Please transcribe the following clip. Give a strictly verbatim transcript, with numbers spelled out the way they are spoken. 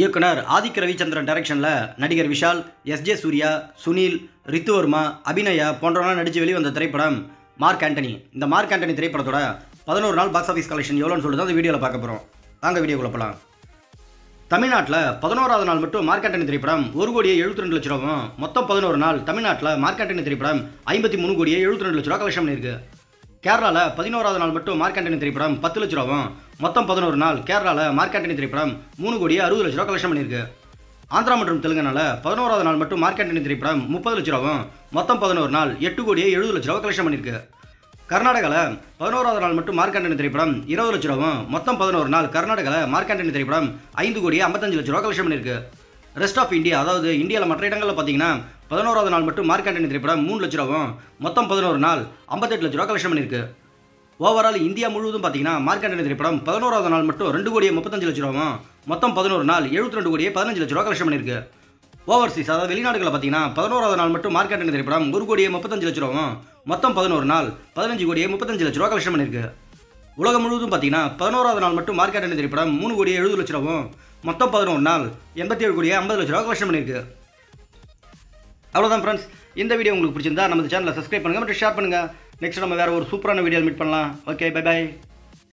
இயக்குனர் ஆதி கிரவிச்சந்திரன் டைரக்ஷனில் நடிகர் விஷால், எஸ்ஜே சூர்யா, சுனில், ரித்துவர்மா, அபிநயா போன்றவர்களால் நடித்து வெளிவந்த திரைப்படம் மார்க் ஆண்டனி. இந்த மார்க் ஆண்டனி திரைப்படத்தோட பதினோரு நாள் பாக்ஸ் ஆஃபீஸ் கலெக்ஷன் எவ்வளோன்னு சொல்லிட்டு அந்த வீடியோவில் பார்க்க போகிறோம். தாங்க வீடியோக்குள்ளே போகலாம். தமிழ்நாட்டில் பதினோராவது நாள் மட்டும் மார்க் ஆண்டனி திரைப்படம் ஒரு கோடியே எழுபத்தி ரெண்டு லட்ச ரூபாவும், மொத்தம் பதினோரு நாள் தமிழ்நாட்டில் மார்க் ஆண்டனி திரைப்படம் ஐம்பத்தி மூணு கோடியே எழுபத்தி ரெண்டு லட்ச ரூபா கலெக்ஷன் பண்ணியிருக்கு. கேரளாவில் பதினோராவது நாள் மட்டும் மார்க் ஆண்டனி திரைப்படம் பத்து லட்ச ரூபாவும், மொத்தம் பதினோரு நாள் கேரளாவில் மார்க் ஆண்டனி திரைப்படம் மூணு கோடியே அறுபது லட்ச ரூபா கலெக்ஷன் பண்ணியிருக்கு. ஆந்திரா மற்றும் தெலுங்கானாவில் பதினோராவது நாள் மட்டும் மார்க் ஆண்டனி திரைப்படம் முப்பது லட்ச ரூபாவும், மொத்தம் பதினோரு நாள் எட்டு கோடியே எழுபது லட்ச ரூபா கலெக்ஷன் பண்ணியிருக்கு. கர்நாடகாவில் பதினோராவது நாள் மட்டும் மார்க் ஆண்டனி திரைப்படம் இருபது லட்ச ரூபாவும், மொத்தம் பதினோரு நாள் கர்நாடகாவில் மார்க் ஆண்டனி திரைப்படம் ஐந்து கோடியே ஐம்பத்தஞ்சு லட்ச ரூபா கலெக்ஷன் பண்ணியிருக்கு. ரெஸ்ட் ஆஃப் இந்தியா, அதாவது இந்தியாவில் மற்ற இடங்களில் பார்த்தீங்கன்னா பதினோராவது நாள் மட்டும் மார்க் ஆண்டனி திரைப்படம் மூணு லட்ச ரூபாவும், மொத்தம் பதினோரு நாள் ஐம்பத்தெட்டு லட்ச ரூபா கலெக்ஷன் பண்ணியிருக்கு. ஓவரால் இந்தியா முழுவதும் பார்த்தீங்கன்னா மார்க் ஆண்டனி திரைப்படம் பதினோராவது நாள் மட்டும் ரெண்டு கோடியே முப்பத்தஞ்சு லட்ச ரூபாவும், மொத்தம் பதினோரு நாள் எழுபத்தி ரெண்டு கோடியே பதினஞ்சு லட்ச ரூபா கலெக்ஷன் பண்ணியிருக்கு. ஓவர்சீஸ், அதாவது வெளிநாடுகளில் பார்த்தீங்கன்னா பதினோராவது நாள் மட்டும் மார்க் ஆண்டனி திரைப்படம் ஒரு கோடியே முப்பத்தஞ்சு லட்ச ரூபாவும், மொத்தம் பதினோரு நாள் பதினஞ்சு கோடியே முப்பத்தஞ்சு லட்ச ரூபா கலெக்ஷன் பண்ணியிருக்கு. உலகம் முழுவதும் பார்த்தீங்கன்னா பதினோராவது நாள் மட்டும் மார்க் ஆண்டனி திரைப்படம் மூணு கோடியே எழுபது லட்ச ரூபாவும், மொத்தம் பதினோரு நாள் எண்பத்தி ஏழு கோடியே ஐம்பது லட்ச ரூபா கலெக்ஷன் பண்ணியிருக்கு. அவ்வளோதான் ஃப்ரெண்ட்ஸ், இந்த வீடியோ உங்களுக்கு பிடிச்சிருந்தா நம்ம சேனலை சப்ஸ்கிரைப் பண்ணுங்கள் மற்றும் ஷேர் பண்ணுங்கள். நெக்ஸ்ட் நம்ம வேறு ஒரு சூப்பரான வீடியோ மீட் பண்ணலாம். ஓகே, பை பாய்.